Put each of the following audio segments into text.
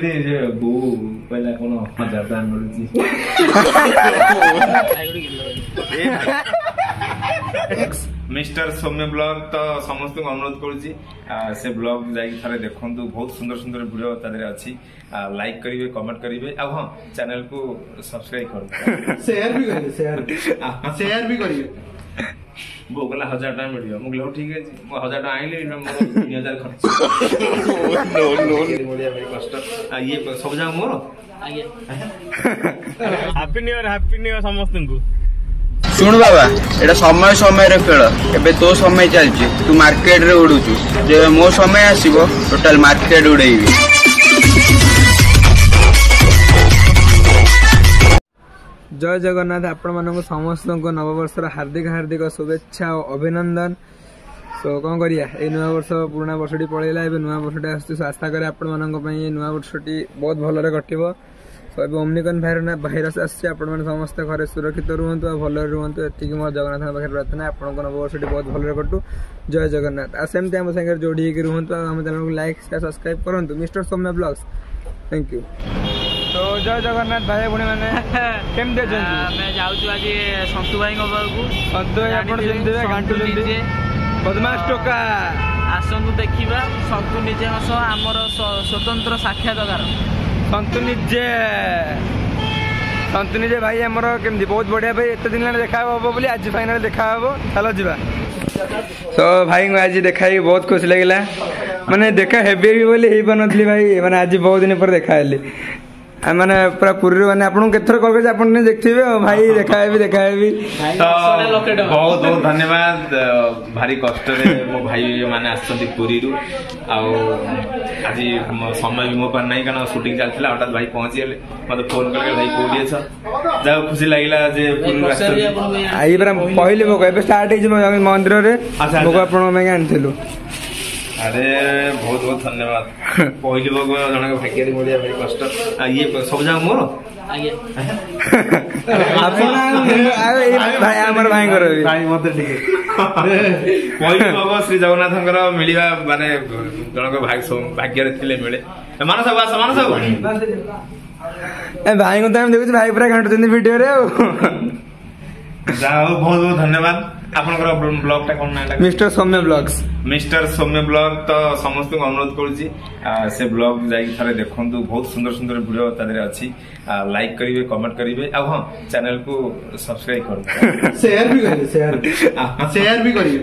Mister Soumya blog तो समस्त अनुरोध कर ब्लॉग जा देखु बहुत सुंदर सुंदर वीडियो तादर अच्छी लाइक करेंगे कमेंट करेंगे और हाँ चैनल को सब्सक्राइब कर शेयर भी करेंगे वो गला 1000 टाइम वीडियो मुगलो ठीक है जी 1000 टाइम आइले 3000 खर्च नो नो बढ़िया भाई कष्ट आ ये समझा मोर आ गया हैप्पी न्यू ईयर समस्त को सुन बाबा एटा समय समय रे खेल एबे तो समय चलची तू मार्केट रे उडुचू जे मो समय आसीबो टोटल मार्केट उडेईबी जय जगन्नाथ आपण मानक समस्त को नववर्षर हार्दिक हार्दिक शुभेच्छा और अभिनंदन। सो कौन करिया ए नुआ वर्ष पुराणा वर्षटी पलैला ए नुआ वर्षटा आसु सो आशा करे आपण मानक पई ए नुआ वर्षटी बहुत भल रे कटिबो। सो ए ओमनिकॉन भाइरस आसी आपण माने समस्त घरे सुरक्षित रहंतु आ भल रहंतु एतिकी मोर जगन्नाथ पाखे प्रार्थना आपण को नववर्षटी बहुत भल रे कटू। जय जगन्नाथ आ सेम टाइम संगे जोडी के रहंतु आ हम चैनल को लाइक शेयर सब्सक्राइब करंतु mister Soumya blogs thank you. तो जय जगन्नाथ भाई भूणी मैंने केम दे जंतु मैं जाउछु आज संतु भाई को बाबू संतु आपण जंतु घांटू जंतु बदमाश टोका आसंतु देखिबा संतु निजे हस हमर स्वतंत्र साक्षात्कार संतु निजे भाई हमर केम बहुत बढ़िया भाई एते दिन लाने देखा होबो बोली आज फाइनल देखा होबो चलो जीवा। तो भाई आज देखाई बहुत खुश लागिला माने देखा हेबे भी बोली हे बनतली भाई माने आज बहुत दिन पर देखा हेली मैंने पूरा पूरी मैंने आपन के थर करके आपन ने देखथिबे भाई देखाए भी तो बहुत बहुत धन्यवाद भारी कष्ट रे मो भाई माने आछथि पूरी रु आ आज समय भी मो पर नहीं कना शूटिंग चलथिला हटात भाई पहुंची गेले मते फोन करके भाई कोडी छ जाओ खुशी लागिला जे पूरी रास्ता आई बरा पहिले मो एबे स्टार्ट हे जे मंदिर रे मो आपन में आनथिलु अरे बहुत बहुत धन्यवाद पहिले बग जणा भाग्यरी मोडिया भाई कष्ट आ ये समझा मोर आ गया अपन भाई हमर भाई कर भाई मत ठीक पहिले बग श्री जगन्नाथंकर मिलिबा माने जणा को भाग भाग्यरे थिले मिले मानस सब ए भाई को टाइम देखु भाई पूरा घंटा दिन वीडियो रे जाओ बहुत बहुत धन्यवाद आपन ब्लॉग टा कोन नाला mister Soumya blogs mister Soumya blog तो समस्त को अनुरोध कर से ब्लॉग जा देखु बहुत सुंदर सुंदर वीडियो तादर अच्छी लाइक करेंगे कमेंट करेंगे और हाँ चैनल को सब्सक्राइब कर शेयर भी करेंगे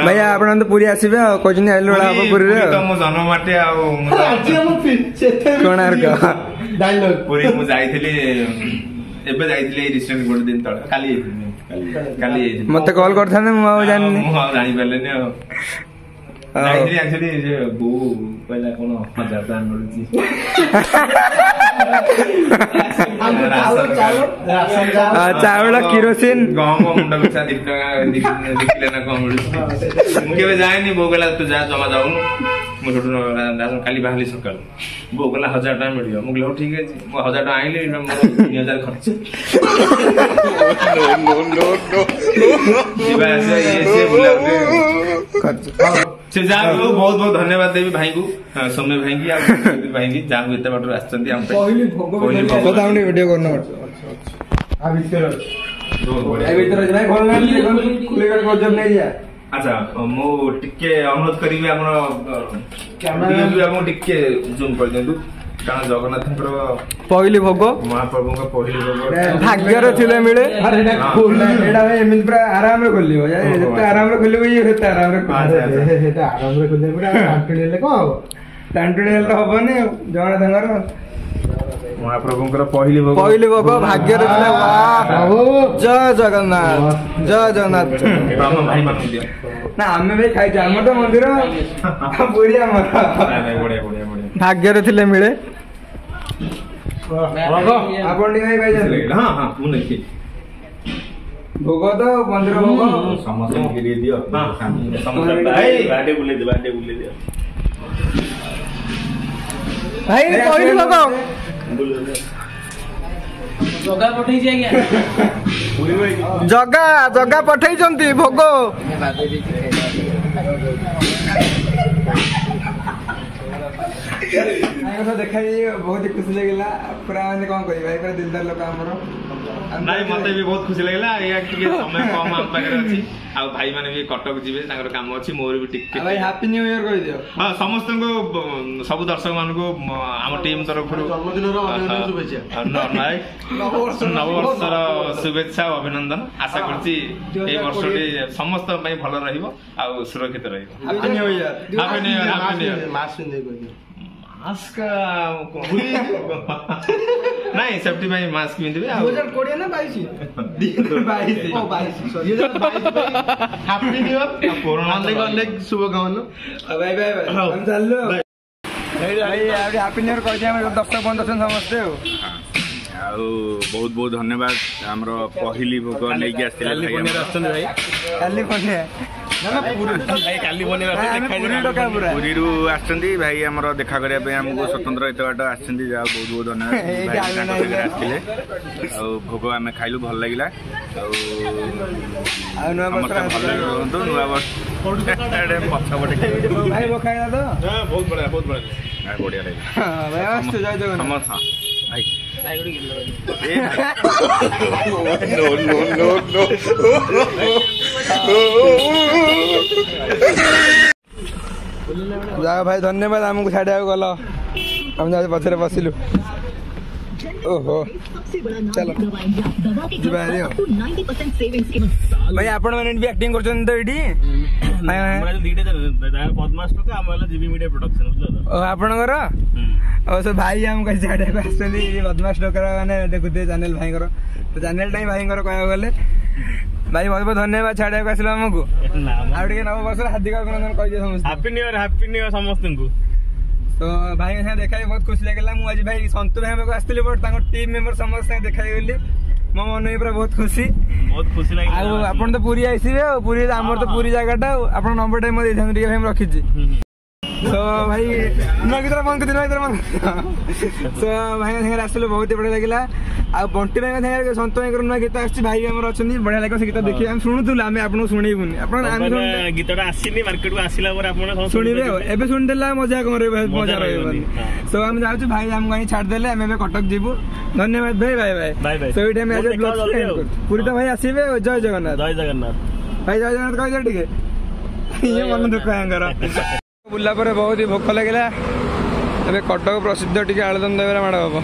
भाई आपन तो पूरी आसीबे कोजनी आलो आप पूरी रे तो मो जनमाटे आ राज्य मो चेते कोणार्क डायलॉग पूरी मो जाईथिले एबे जाईथिले रिसेंट गोड दिन तळ काली मते कॉल करथाने मु जानि पले ने नाइटली एक्चुअली जे बो पहला कोन 1000 दान मिलुची चावल किरोसिन गम मुंडा बिचा 2 टका दिखले ना कम मिलुची मुकेबे जायनी बोगला तो जा जमा जाऊ मु छोटू दान काली बाहली सकाल बोगला 1000 टाइम मिलियो मुगलो ठीक है जी मु 1000 टाइम आइले 3000 खर्च नो बस ऐसे बुलाते खर्च से जान को बहुत बहुत धन्यवाद देवी भाई को समय भाई की आप भाई की जान को इतना बाटो आछंती हम बताउने वीडियो करना आ भीतर आ भीतर भाई खोल ना खुलेगा को जब नहीं जा अच्छा मो टिके अनुरोध करिवे हमर कैमरा भी हम टिके जूम कर देंदु कारण जगन्नाथंकर पहिली भोग महाप्रभु का पहिली भोग भाग्यर थिले मिले अरे ना खोल एडा एमिन पूरा आराम रे खोलियो एते आराम रे खोलियो ये एते आराम रे एते आराम रे खोलियो पूरा टांटडेले को टांटडेले तो होबने जगन्नाथंकर महाप्रभुंकर पहिली भोग भाग्यर थिले वाह जय जगन्नाथ हम भाई मान दिया ना हमें भी खाई जा हम तो मंदिर बुढ़िया मत बढ़िया भाग्यर थिले मिले आपन भाई भाई हां हां मु नहीं भोग तो मंदिर भोग समस्त गिरे दियो समस्त भाई बाटे बुले दियो भाई कोई भोग जगा पठई जे गया जगा पठई जंती भोग आमी को देखा बहुत खुशी लगला पूरा माने कोन करिबा ए पूरा दिलदार लोक हमरो नाइ मते भी बहुत खुशी लगला या कि समय कम हम पाकर अछि आ भाई माने भी कटक जिवे तांगर काम अछि मोर भी टिक भाई हैप्पी न्यू ईयर कहि दियो हां समस्त को सब दर्शक मान को हम टीम तरफ से जन्मदिन रो अभिनंदन शुभेच्छा नाइ नववर्षर शुभेच्छा अभिनंदन आशा करछि ए वर्षटी समस्त पई भलो रहिबो आ सुरक्षित रहिबो happy new year happy new year मास सुन दे कहि दियो मास्क नहीं सेफ्टी में मास्क पिंदिबे 2020 ना 22 22 ओ 22 sorry 2022 happy new year corona अनेक अनेक शुभकामना बाय बाय हम चललो भाई भाई हैप्पी न्यू ईयर कहि हम 10 बंद अछन समस्त हो आ बहुत बहुत धन्यवाद हमरो पहिली भोग लेके आस्थिले भाई आस्तन भाई कैलिफोर्निया ना भाई कैलिफोर्निया देखा पुरीरू आस्तंदी भाई हमरो देखा करिया पे हमको स्वतंत्र एतबाट आस्तंदी जा बहुत बहुत धन्यवाद भाई आस्थिले आ भोग हम खाइलु भल लागिला आ नया वर्ष नया वर्ष पछा बटे भाई वो खाइला तो हां बहुत बड़ा बढ़िया लागिला हां भाई आस्ते जय जगन्नाथ हां भाई जा भाई धन्यवाद आमको छाड़ा गल हम जा पछरे बसिलु ओहो चलो दिवाली 90% सेविंग्स के भाई आपण माने भी एक्टिंग करछन तो एडी हमरा जो दीटे पद्मास तो हम वाला जीबी मीडिया प्रोडक्शन बुझलो ओ आपण कर ओ सब भाई हम कह छाड़े एक्चुअली बदमाश लोकरा माने देखु दे चैनल भाई करो तो चैनल टाइम भाई करो कहया गेले भाई बहुत बहुत धन्यवाद छाड़े आसल हमको आ ठीक नव वर्ष हार्दिक अभिनंदन कह दियो समस्त हैप्पी न्यू ईयर समस्त को तो भाई से देखा बहुत खुशी लगला मु आज भाई संतु भाई को आस्थिले बट ताको टीम मेंबर समस्त से देखा गेली मो मन भी पूरा बहुत खुशी लागिला आ आपण तो पूरी आइसिबे और पूरी हमर तो पूरी जगहटा आपण नंबर टाइम दे ध्यान रे हम रखी छी तो भाई न कितरा फोन के दिन इधर मन तो भाई से आस्थिले बहुत ही बढ़िया लगला आ बंटी भाई से संतु भाई करना गीत आछि भाई हमर अछनी बढ़िया लागो से गीत देखि हम सुनुतुल हम आपण सुनैबुनी आपण हम गीतटा आसीनी मार्केट को आसीला पर आपण सुनिबे एबे सुन देला मजा करे मजा रहबनी तो हम जाउछ भाई हम कहीं छाड़ देले हम एबे कटक जेबू धन्यवाद भाई बाय बाय तो इटा में आज ब्लॉग पूरी तो भाई आसीबे जय जगन्नाथ भाई जय जगन्नाथ कह दे ठीक ये मन दुख आंगर बुला पर बहुत ही भूख लगला एबे कटक प्रसिद्ध टिके आलदन देबे माड बाबा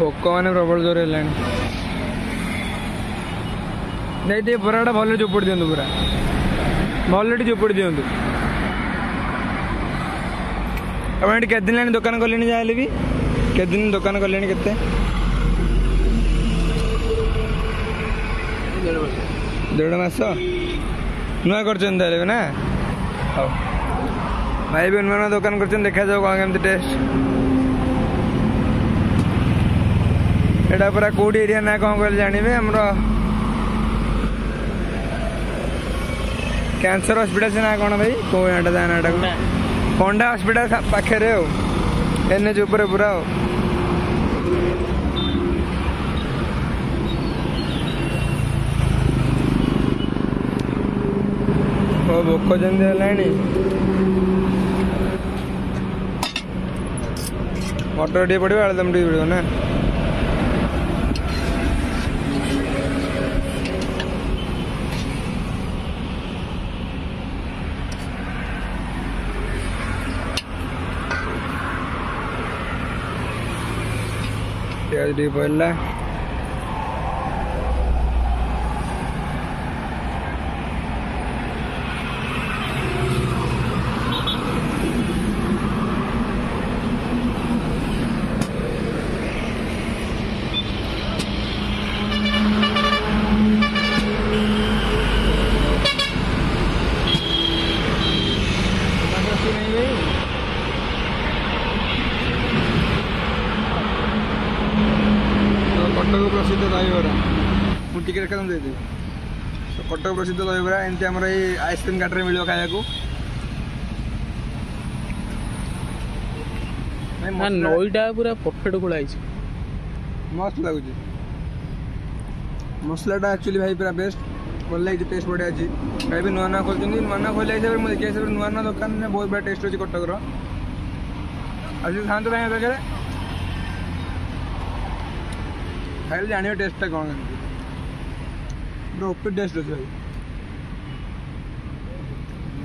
भोक मैंने प्रबल जोर है नहीं बराटा भले चोपड़ी दिखाँ पूरा भले चोपड़ी दिखाँ आप दिन लाइन दुकान कले जहाँ भी के दिन दुकान कले देस नुआ कर ना हाँ भाई भी नुआ दुकान कर देखा जाओ कौन कमी टेस्ट एटा पूरा कोडी एरिया ना कौन कह जानवे हमरो कैंसर हॉस्पिटल से ना कौन भाई कोईटा जाना पंडा हॉस्पिटल पाखे एनएच ऊपर पूरा भोक जमी है मटर टे पड़ो आलुदम टे पड़ो ना बोल टिकट खत्म दे कटक प्रसिद्ध दहीबरा एमती आम आइसक्रीम काटे मिल खाया नईटा पूरा परफेक्ट गोला मस्त लगुच मसलाटा एक्चुअली भाई पूरा बेस्ट खोल पेस्ट बढ़िया अच्छी कहीं भी नुआ ना खोल नुआ खोल हिसाब से मुझे देखिए हिसाब से नुआ दुकान में बहुत बड़ा टेस्ट अच्छी कटक खाँच खाइल जान टेस्टा कौन ओपी टेस्ट अच्छे भाई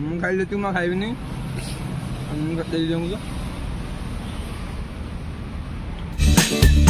मुझे खाइल जी मैं खाइबी मुझे तो